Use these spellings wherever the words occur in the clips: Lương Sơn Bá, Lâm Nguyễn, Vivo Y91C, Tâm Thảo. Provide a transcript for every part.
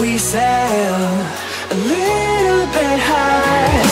we sail a little bit high.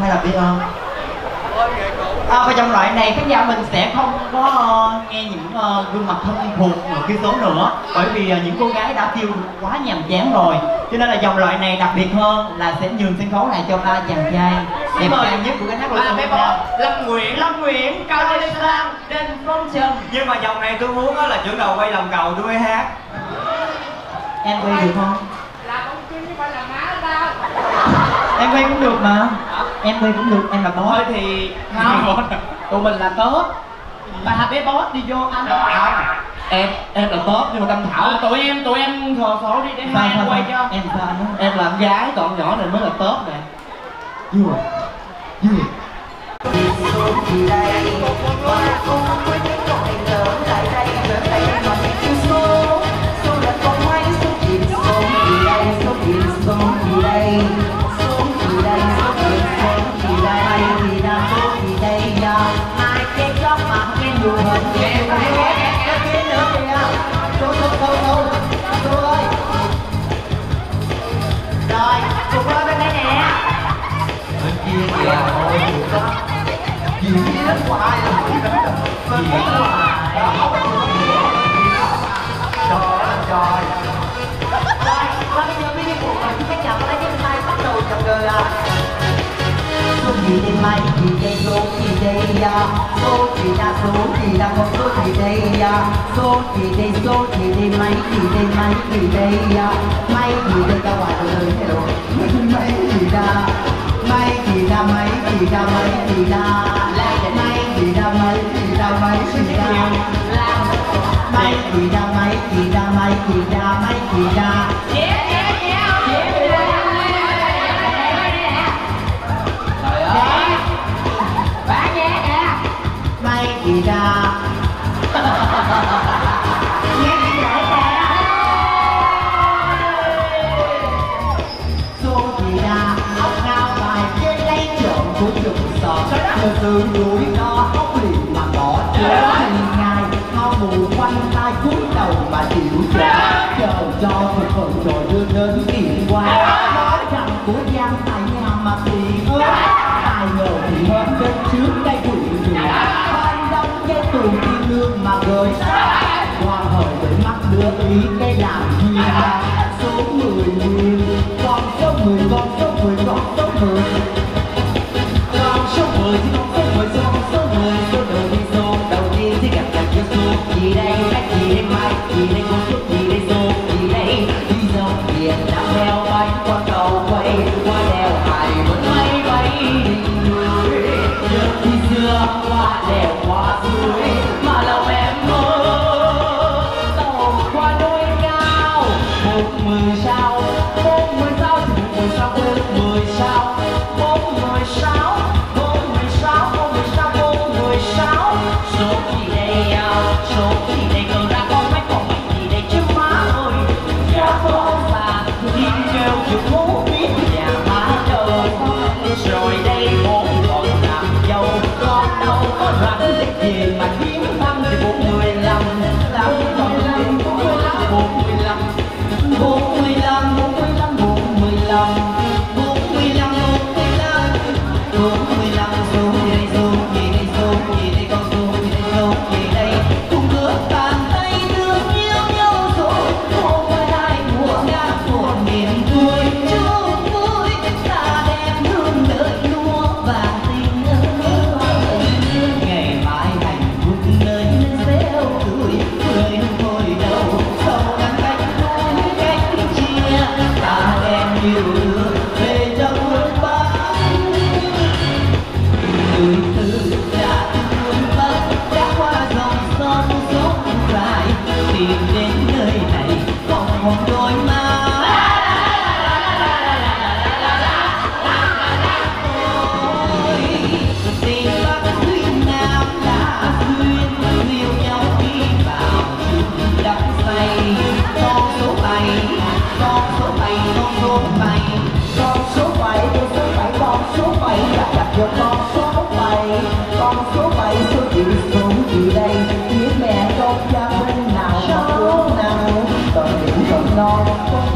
Hay là biết không? Và trong loại này khán giả mình sẽ không có nghe những gương mặt thân thuộc ở cái số nữa, bởi vì những cô gái đã tiêu quá nhàm chán rồi, cho nên là dòng loại này đặc biệt hơn là sẽ nhường sân khấu lại cho chàng trai đẹp trai nhất của cái hát của chúng ta, Lâm Nguyễn, cao lên sang trên phong trần. Nhưng mà dòng này tôi muốn là trưởng đầu quay làm cầu tôi hát. Em quay được không? Là con chim chứ phải là má tao. Em quay cũng được mà. Em quay cũng được, em là boss. Thôi thì... không, tụi mình là tốt. Bà bé boss đi vô anh. Em là boss nhưng mà Tâm Thảo tụi em thờ sổ đi để hai em quay cho. Em sao anh đó? Em là em gái, còn nhỏ này mới là tốt nè. Vui Hãy subscribe cho kênh Ghiền Mì Gõ để không bỏ lỡ những video hấp dẫn.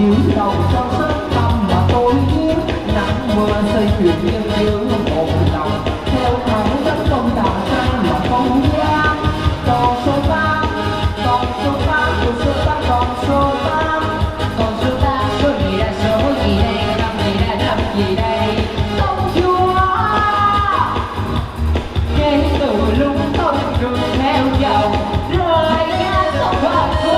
cúi đầu trong giấc tâm mà tôi biết nắng mưa xây chuyển nghiêng yêu một lòng theo thắng dẫn công đạo sang mà không nhé. Còn số 3, còn số 3, còn số 3, còn số 3, còn số 3, số gì đây, năm gì đây, công chúa. Kể từ lúc tôi được theo dòng rồi nghe giọng hát cô.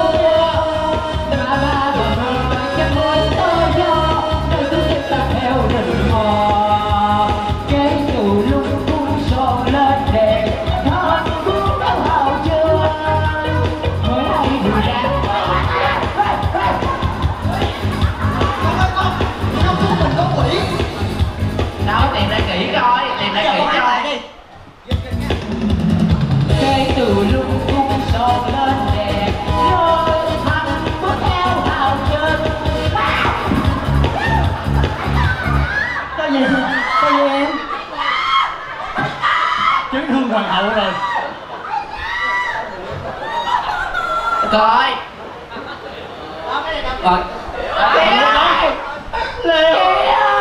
Hoàng hậu rồi. Coi. Rồi. Leo.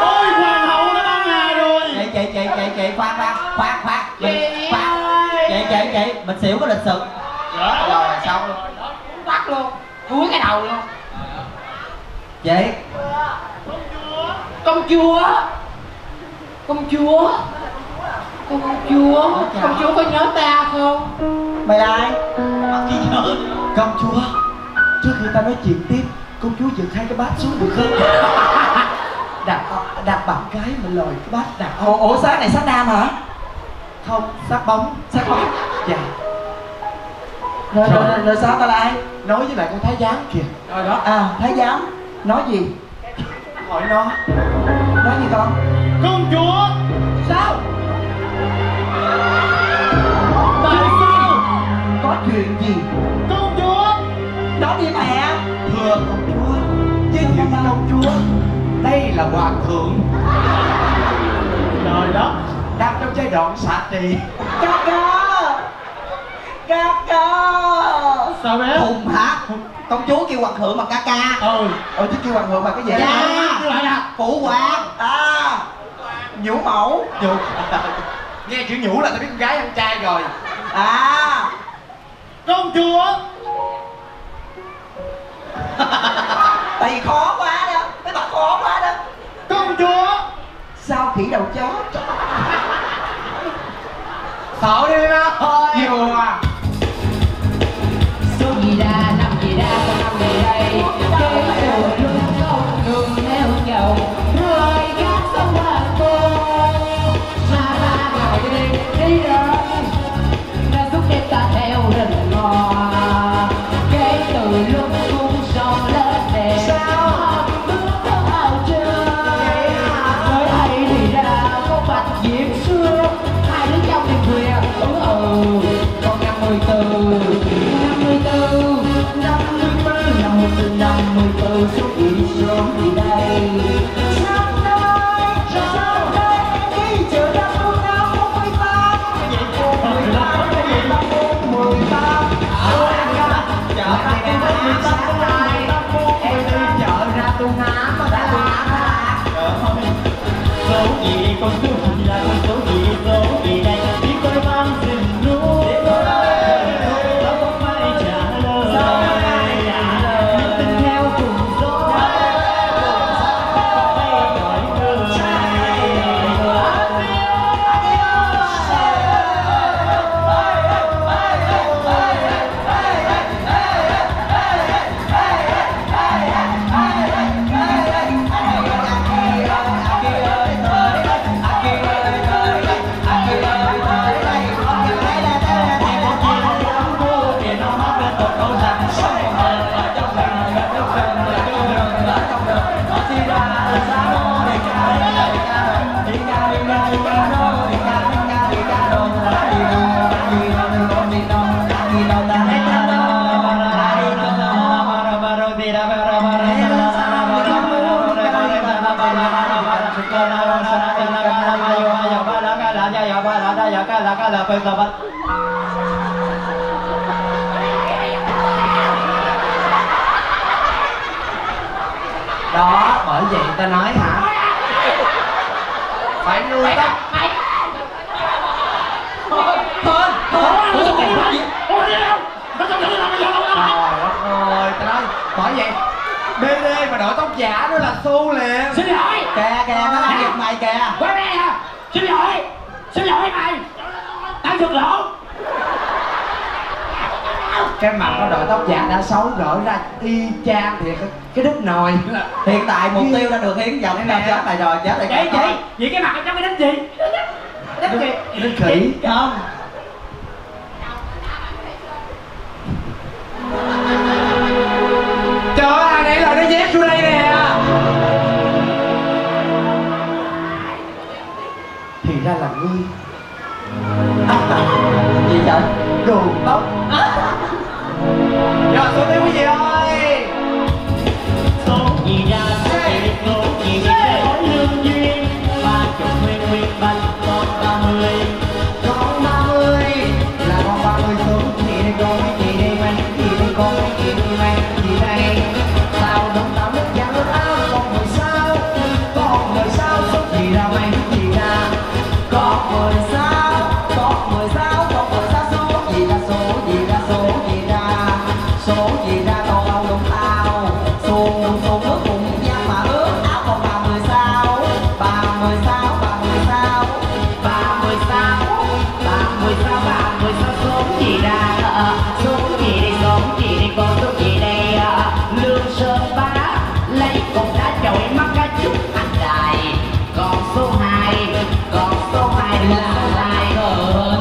Ôi hoàng hậu nó băng hà rồi. Chị khoan. Chị mình xỉu có lịch sự. Rồi xong luôn. Bắt luôn. Cúi cái đầu luôn. Chị. Công chúa. Công chúa có nhớ ta không? Mày là ai? Công chúa, trước khi ta nói chuyện tiếp, công chúa dựng hai cái bát xuống được không? Đạp bằng cái mà lòi cái bát đạp. Ủa xác này xác nam hả? Không, xác bóng. Dạ. Rồi sao ta là ai? Nói với lại con thái giám kìa. Rồi đó. À, thái giám nói gì? Hỏi nó. Nói gì con? Công chúa. Sao? Tại sao? Có chuyện gì? Công chúa. Đó đi mẹ. Thưa công chúa, chứ chuyện công chúa, đây là hoàng thượng. Trời đó, đang trong giai đoạn xạ trị. Ca ca. Sao bé? Hùng hả? Công chúa kêu hoàng thượng bằng ca ca. Chứ kêu hoàng thượng bằng cái gì? Dạ. Phụ hoàng. À. Nhũ mẫu. Nghe chữ nhũ là tao biết con gái con trai rồi. À. Công chúa. Tại khó quá đó. Công chúa. Sao khỉ đầu chó. Sợ đi má thôi. Nhiều à. Số gì ra, năm gì ra, con năm gì đây. Cái đồ lưng không đường theo chậu. Rồi gác sông hoa cô. Đi rồi, ra giúp em ta theo rừng ngò. Cái từ lúc cũng gió lên đèn. Sao? Bước theo hào chơi. Mới hay thì ra có bạch diễm xưa. Hai đứa trong tiền thuyền. Còn 54 số ít xuống thì đây. Đó, bởi vậy ta nói hả? Phải nuôi tóc. Bởi vậy BD mà đổi tóc giả nữa là xu liền. Xin lỗi. Kè kè nó làm việc mày kè. Qua đây hả? Xin lỗi. Xin lỗi mày. Tao giật lỗ. Cái mặt nó đội tóc giả đã xấu rỗi ra y chang thiệt cái đít nồi. Hiện tại mục tiêu đã được Hiến dòng nên chết tại rồi, chết tại cái gì? Vậy cái mặt trong cái đít gì? Đít gì? Đít khỉ. Không. Trời ơi, ai nãy là nó dép xuống đây nè. Thì ra là ngươi. Gì vậy? Đồ tóc. Rồi xuống đây quý vị ơi. Số gì ra thế, số gì ra có lương duyên. 30 nguyên bánh con 30. Con 30 là con 30 xuống chị đây con với chị đây mang. Chị đây con với chị đây mang. Chị đây sao đóng tao mất giá mất áo. Con người sao, con người sao số gì ra mang chị ra. Con người sao, con người sao, con người sao số gì ra, số gì ra, số gì ra, số gì ra con đâu đúng tao. Xuông đúng xuông ước cùng nhau mà ước áo còn 30 sao, 30 sao, 30 sao, 30 sao, 30 sao, 30 sao số gì ra, số gì đây, số gì đây con số gì đây. Lương Sơn Bá lấy con đá chọi mắt cá chúc anh đại. Con số 2, con số 2 là lại ở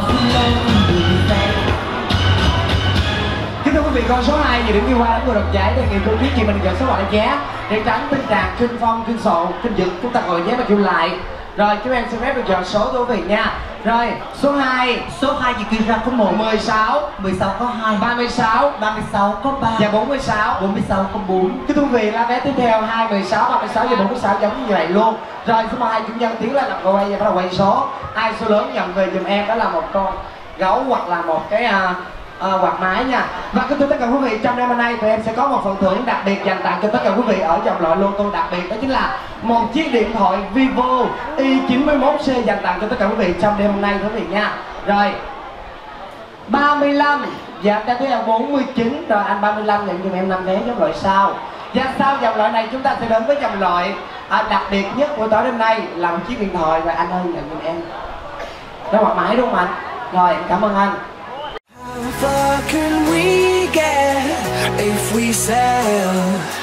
vì con số 2 nhiều điểm đi qua đám người đọc giải đề nghị tôi biết gì mình nhận số gọi giá để tránh tình trạng kinh phong, kinh sổ, kinh dực chúng ta gọi giá mà chịu lại. Rồi chúng em xin phép được dọn số của quý vị nha. Rồi số 2, số 2 gì kia ra có 16, 16 có 2, 36, 36 có 3 và 46, 46 có 4. Cái thú vị là vé tiếp theo 2, 16, 36 và 46 giống như vậy luôn. Rồi số 2 chúng nhân tiến lên làm quay và bắt đầu quay số. Ai số lớn nhận về giùm em đó là một con gấu hoặc là một cái quạt máy nha. Và kính thưa tất cả quý vị, trong đêm hôm nay tụi em sẽ có một phần thưởng đặc biệt dành tặng cho tất cả quý vị ở dòng loại lô tô đặc biệt, đó chính là một chiếc điện thoại Vivo Y91C dành tặng cho tất cả quý vị trong đêm hôm nay quý vị nha. Rồi 35 giảm cho tới 49. Rồi anh 35 nhận dùm em 5 vé dòng loại sau. Và sau dòng loại này chúng ta sẽ đến với dòng loại đặc biệt nhất của tối đêm nay là một chiếc điện thoại. Và anh ơi nhận dùm em nó quạt máy đúng không anh? Rồi cảm ơn anh. How far can we get if we sail?